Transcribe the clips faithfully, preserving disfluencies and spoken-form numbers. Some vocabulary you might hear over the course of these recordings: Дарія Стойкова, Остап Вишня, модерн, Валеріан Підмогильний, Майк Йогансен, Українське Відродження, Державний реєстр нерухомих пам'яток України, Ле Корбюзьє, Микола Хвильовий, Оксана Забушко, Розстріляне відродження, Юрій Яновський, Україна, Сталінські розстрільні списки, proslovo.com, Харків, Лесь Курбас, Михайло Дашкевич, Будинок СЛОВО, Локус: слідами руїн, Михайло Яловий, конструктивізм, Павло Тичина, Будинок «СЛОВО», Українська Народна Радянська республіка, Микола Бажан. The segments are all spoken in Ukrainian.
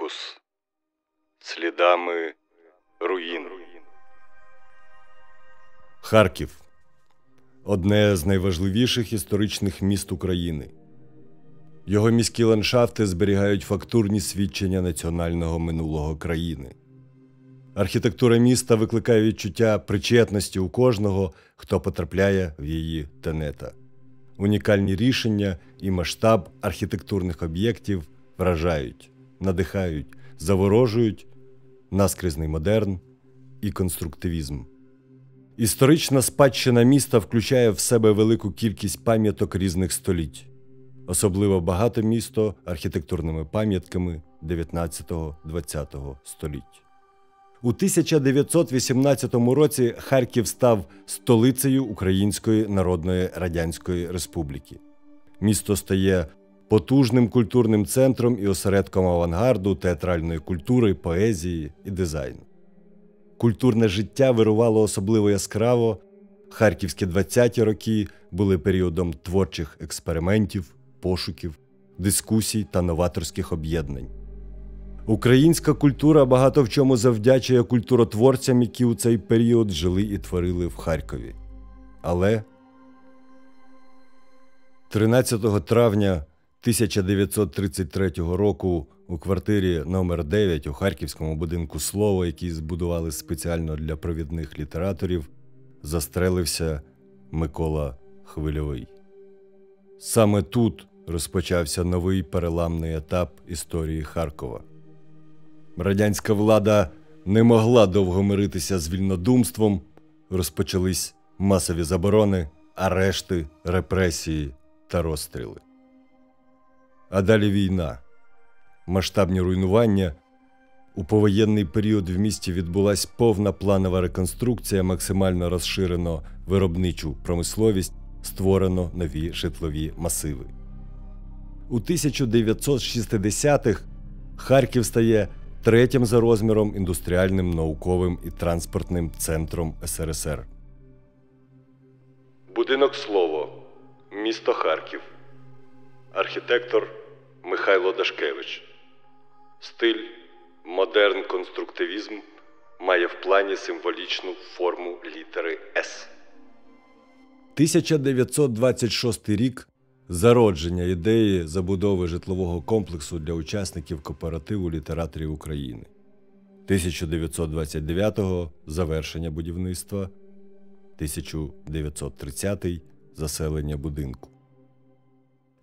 Локус: слідами руїн. Харків – одне з найважливіших історичних міст України. Його міські ландшафти зберігають фактурні свідчення національного минулого країни. Архітектура міста викликає відчуття причетності у кожного, хто потрапляє в її тенета. Унікальні рішення і масштаб архітектурних об'єктів вражають, надихають, заворожують наскрізний модерн і конструктивізм. Історична спадщина міста включає в себе велику кількість пам'яток різних століть. Особливо багате місто архітектурними пам'ятками дев'ятнадцятого-двадцятого століть. У тисяча дев'ятсот вісімнадцятому році Харків став столицею Української Народної Радянської Республіки. Місто стає потужним культурним центром і осередком авангарду, театральної культури, поезії і дизайну. Культурне життя вирувало особливо яскраво, харківські двадцяті роки були періодом творчих експериментів, пошуків, дискусій та новаторських об'єднань. Українська культура багато в чому завдячує культуротворцям, які у цей період жили і творили в Харкові. Але тринадцятого травня тисяча дев'ятсот тридцять третього року у квартирі номер дев'ять у харківському будинку «Слово», який збудували спеціально для провідних літераторів, застрелився Микола Хвильовий. Саме тут розпочався новий переламний етап історії Харкова. Радянська влада не могла довго миритися з вільнодумством, розпочались масові заборони, арешти, репресії та розстріли. А далі війна, масштабні руйнування. У повоєнний період в місті відбулася повна планова реконструкція, максимально розширено виробничу промисловість, створено нові житлові масиви. У тисяча дев'ятсот шістдесятих Харків стає третім за розміром індустріальним, науковим і транспортним центром ес ер ес ер. Будинок «Слово», місто Харків. Архітектор Михайло Дашкевич. Стиль модерн-конструктивізм, має в плані символічну форму літери «С». тисяча дев'ятсот двадцять шостий рік – зародження ідеї забудови житлового комплексу для учасників кооперативу літераторів України. тисяча дев'ятсот двадцять дев'ятого – завершення будівництва, тисяча дев'ятсот тридцятий – заселення будинку.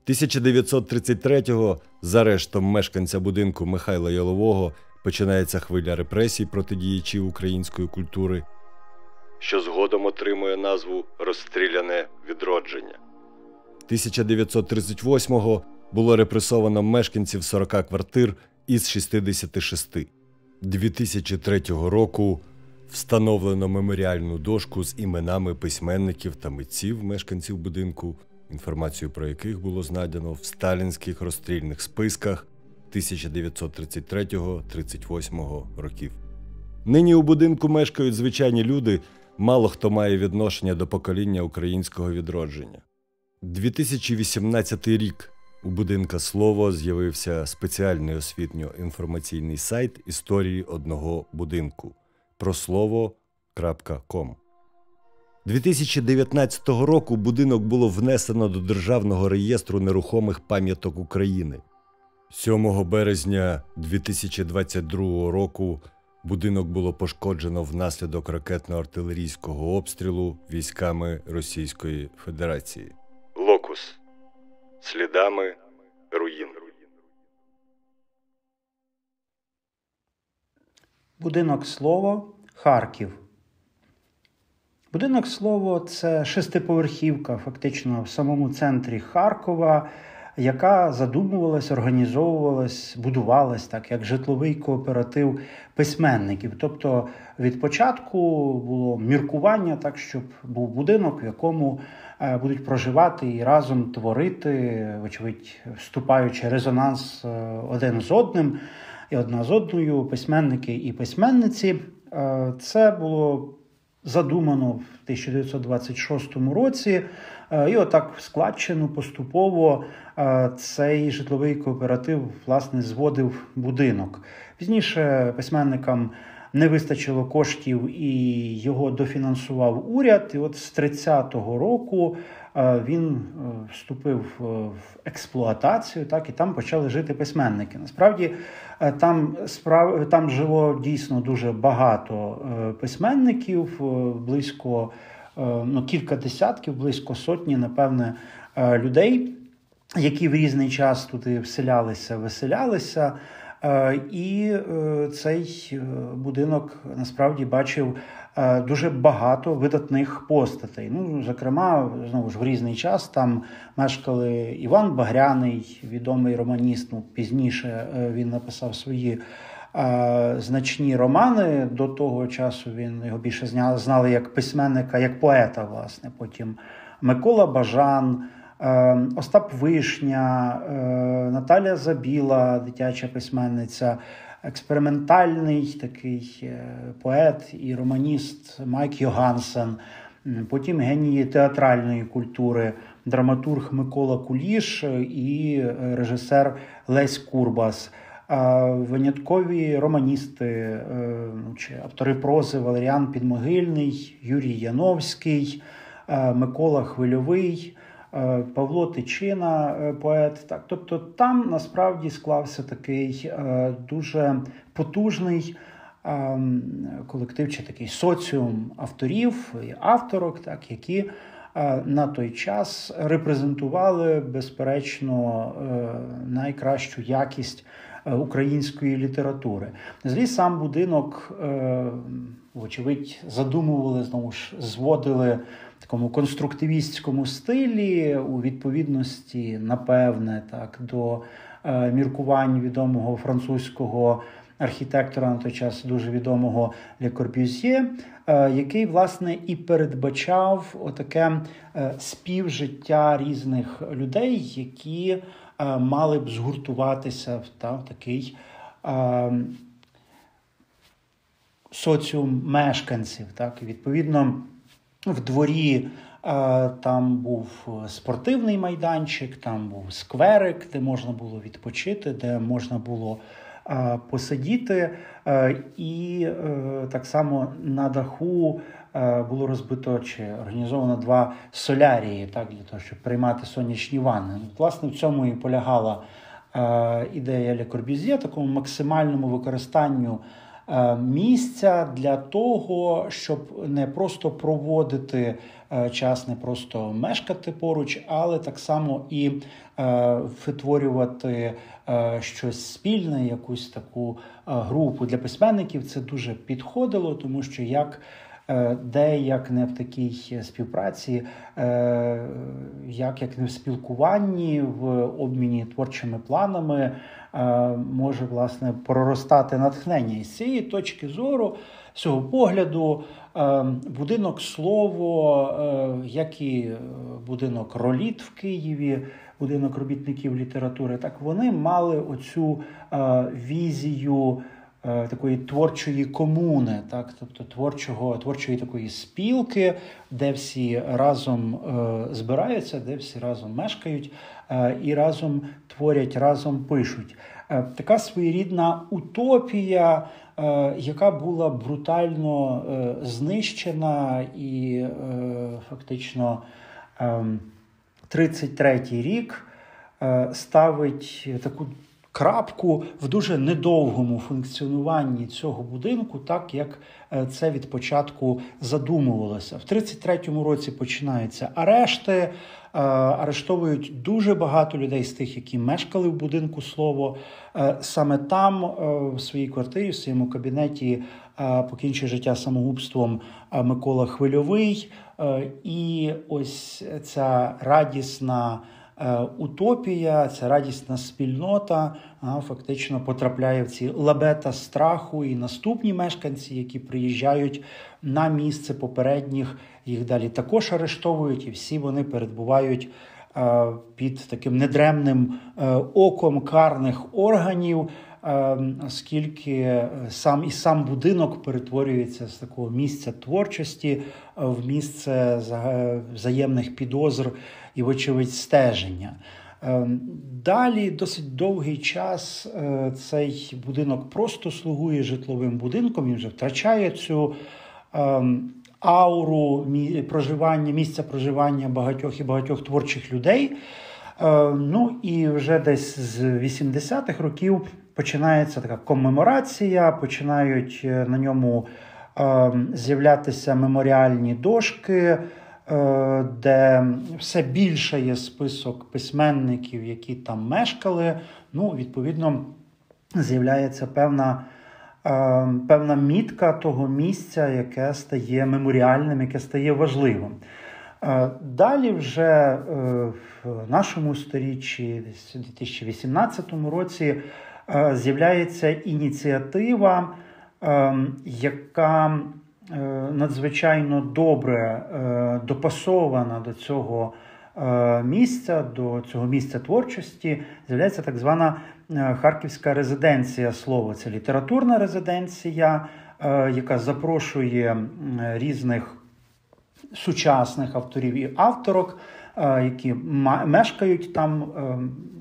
тисяча дев'ятсот тридцять третього за арештом мешканця будинку Михайла Ялового починається хвиля репресій проти діячів української культури, що згодом отримує назву «Розстріляне відродження». тисяча дев'ятсот тридцять восьмого було репресовано мешканців сорока квартир із шістдесяти шести. дві тисячі третього року встановлено меморіальну дошку з іменами письменників та митців мешканців будинку, інформацію про яких було знайдено в сталінських розстрільних списках тисяча дев'ятсот тридцять третього — тридцять восьмого років. Нині у будинку мешкають звичайні люди, мало хто має відношення до покоління українського відродження. дві тисячі вісімнадцятий рік у будинка «Слово» з'явився спеціальний освітньо-інформаційний сайт історії одного будинку – прослово крапка ком. дві тисячі дев'ятнадцятого року будинок було внесено до Державного реєстру нерухомих пам'яток України. сьомого березня дві тисячі двадцять другого року будинок було пошкоджено внаслідок ракетно-артилерійського обстрілу військами Російської Федерації. Локус: слідами руїн. Будинок «Слово», Харків. Будинок «Слово» – це шестиповерхівка фактично в самому центрі Харкова, яка задумувалась, організовувалась, будувалась так, як житловий кооператив письменників. Тобто від початку було міркування так, щоб був будинок, в якому будуть проживати і разом творити, очевидь, вступаючи в резонанс один з одним і одна з одною, письменники і письменниці. Це було задумано в тисяча дев'ятсот двадцять шостому році. І отак складчину поступово цей житловий кооператив, власне, зводив будинок. Пізніше письменникам не вистачило коштів і його дофінансував уряд. І от з тридцятого року він вступив в експлуатацію, так, і там почали жити письменники. Насправді там, справ... там жило дійсно дуже багато письменників, близько ну, кілька десятків, близько сотні, напевне, людей, які в різний час туди вселялися, виселялися. І цей будинок насправді бачив дуже багато видатних постатей. Ну, зокрема, знову ж в різний час там мешкали Іван Багряний, відомий романіст. Ну, пізніше він написав свої значні романи. До того часу він його більше знали як письменника, як поета, власне. Потім Микола Бажан, Остап Вишня, Наталя Забіла, дитяча письменниця, експериментальний такий поет і романіст Майк Йогансен, потім генії театральної культури, драматург Микола Куліш і режисер Лесь Курбас, виняткові романісти чи автори прози Валеріан Підмогильний, Юрій Яновський, Микола Хвильовий, Павло Тичина, поет. Так, тобто там насправді склався такий дуже потужний колектив, чи такий соціум авторів і авторок, так, які на той час репрезентували, безперечно, найкращу якість української літератури. Злі сам будинок, вочевидь, задумували, знову ж, зводили такому конструктивістському стилі, у відповідності, напевне, так, до е, міркувань відомого французького архітектора, на той час дуже відомого Ле Корбюзьє, е, який, власне, і передбачав отаке е, співжиття різних людей, які е, мали б згуртуватися в, та, в такий е, соціум мешканців. Так, і, відповідно, в дворі там був спортивний майданчик, там був скверик, де можна було відпочити, де можна було посидіти. І так само на даху було розбито чи організовано два солярії, так, для того, щоб приймати сонячні ванни. Власне, в цьому і полягала ідея Ле Корбюзьє, такому максимальному використанню місця для того, щоб не просто проводити час, не просто мешкати поруч, але так само і витворювати щось спільне, якусь таку групу. Для письменників це дуже підходило, тому що як де, як не в такій співпраці, як, як не в спілкуванні, в обміні творчими планами може, власне, проростати натхнення. І з цієї точки зору, з цього погляду, будинок «Слово», як і будинок «Роліт» в Києві, будинок робітників літератури, так вони мали оцю візію такої творчої комуни, так, тобто творчого, творчої такої спілки, де всі разом е, збираються, де всі разом мешкають е, і разом творять, разом пишуть. Е, така своєрідна утопія, е, яка була брутально е, знищена і е, фактично е, тридцять третій рік е, ставить таку крапку в дуже недовгому функціонуванні цього будинку, так як це від початку задумувалося. В тридцять третьому році починаються арешти, арештовують дуже багато людей з тих, які мешкали в будинку «Слово». Саме там, в своїй квартирі, в своєму кабінеті, покінчує життя самогубством Микола Хвильовий. І ось ця радісна утопія, ця радісна спільнота фактично потрапляє в ці лабета страху, і наступні мешканці, які приїжджають на місце попередніх, їх далі також арештовують, і всі вони перебувають під таким недремним оком карних органів, оскільки сам і сам будинок перетворюється з такого місця творчості в місце взаємних підозр і, вочевидь, стеження. Далі досить довгий час цей будинок просто слугує житловим будинком, він вже втрачає цю ауру проживання, місця проживання багатьох і багатьох творчих людей. Ну і вже десь з вісімдесятих років починається така комеморація, починають на ньому з'являтися меморіальні дошки, де все більше є список письменників, які там мешкали. Ну, відповідно, з'являється певна, певна мітка того місця, яке стає меморіальним, яке стає важливим. Далі вже в нашому сторіччі, в дві тисячі вісімнадцятому році, з'являється ініціатива, яка надзвичайно добре допасована до цього місця, до цього місця творчості. З'являється так звана Харківська резиденція «Слово». Це літературна резиденція, яка запрошує різних сучасних авторів і авторок, які мешкають там,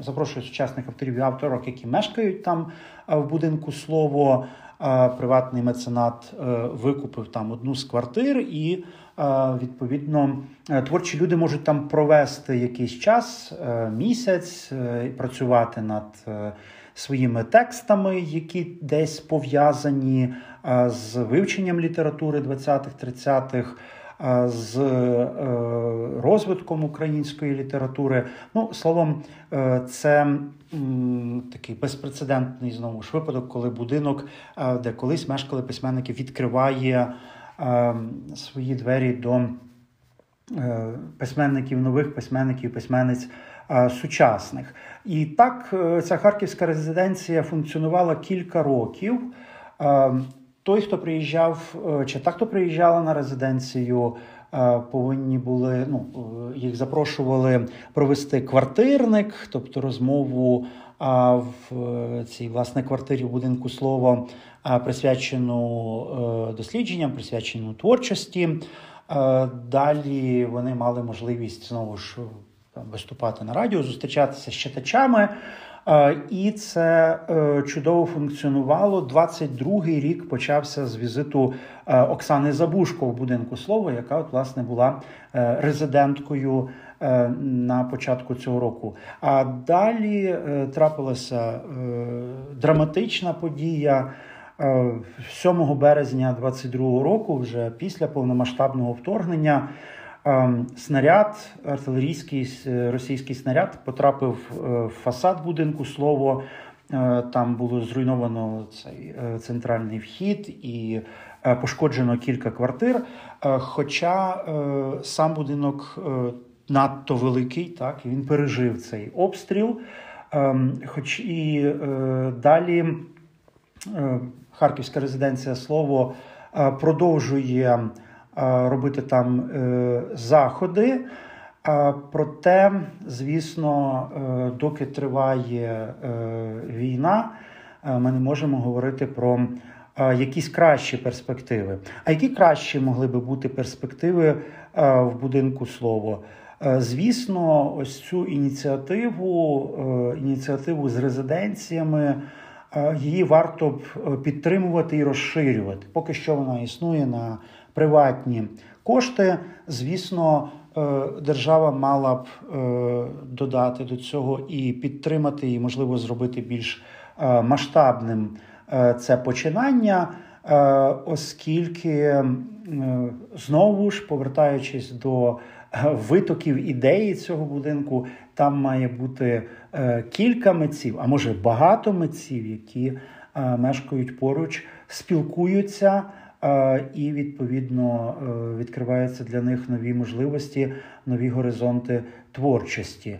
запрошують сучасних авторів і авторок, які мешкають там в будинку «Слово». Приватний меценат викупив там одну з квартир і, відповідно, творчі люди можуть там провести якийсь час, місяць, працювати над своїми текстами, які десь пов'язані з вивченням літератури двадцятих-тридцятих, з розвитком української літератури. Ну, словом, це такий безпрецедентний, знову ж, випадок, коли будинок, де колись мешкали письменники, відкриває свої двері до письменників нових, письменників, письменниць сучасних. І так ця Харківська резиденція функціонувала кілька років. Той, хто приїжджав, чи та, хто приїжджала на резиденцію, повинні були, ну, їх запрошували провести квартирник, тобто розмову в цій, власне, квартирі в будинку «Слово», присвячену дослідженням, присвячену творчості. Далі вони мали можливість, знову ж, виступати на радіо, зустрічатися з читачами. І це чудово функціонувало. двадцять другий рік почався з візиту Оксани Забушко в будинку «Слово», яка, от, власне, була резиденткою на початку цього року. А далі трапилася драматична подія. сьомого березня двадцять другого року, вже після повномасштабного вторгнення, снаряд, артилерійський російський снаряд потрапив в фасад будинку «Слово». Там було зруйновано цей центральний вхід і пошкоджено кілька квартир. Хоча сам будинок надто великий, так, і він пережив цей обстріл. Хоч і далі Харківська резиденція «Слово» продовжує робити там заходи. Проте, звісно, доки триває війна, ми не можемо говорити про якісь кращі перспективи. А які кращі могли би бути перспективи в будинку «Слово»? Звісно, ось цю ініціативу, ініціативу з резиденціями, її варто б підтримувати і розширювати. Поки що вона існує на приватні кошти. Звісно, держава мала б додати до цього і підтримати, і, можливо, зробити більш масштабним це починання, оскільки, знову ж, повертаючись до витоків ідеї цього будинку, там має бути кілька митців, а може багато митців, які мешкають поруч, спілкуються, і, відповідно, відкриваються для них нові можливості, нові горизонти творчості.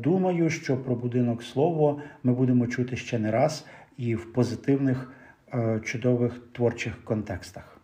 Думаю, що про будинок «Слово» ми будемо чути ще не раз і в позитивних, чудових творчих контекстах.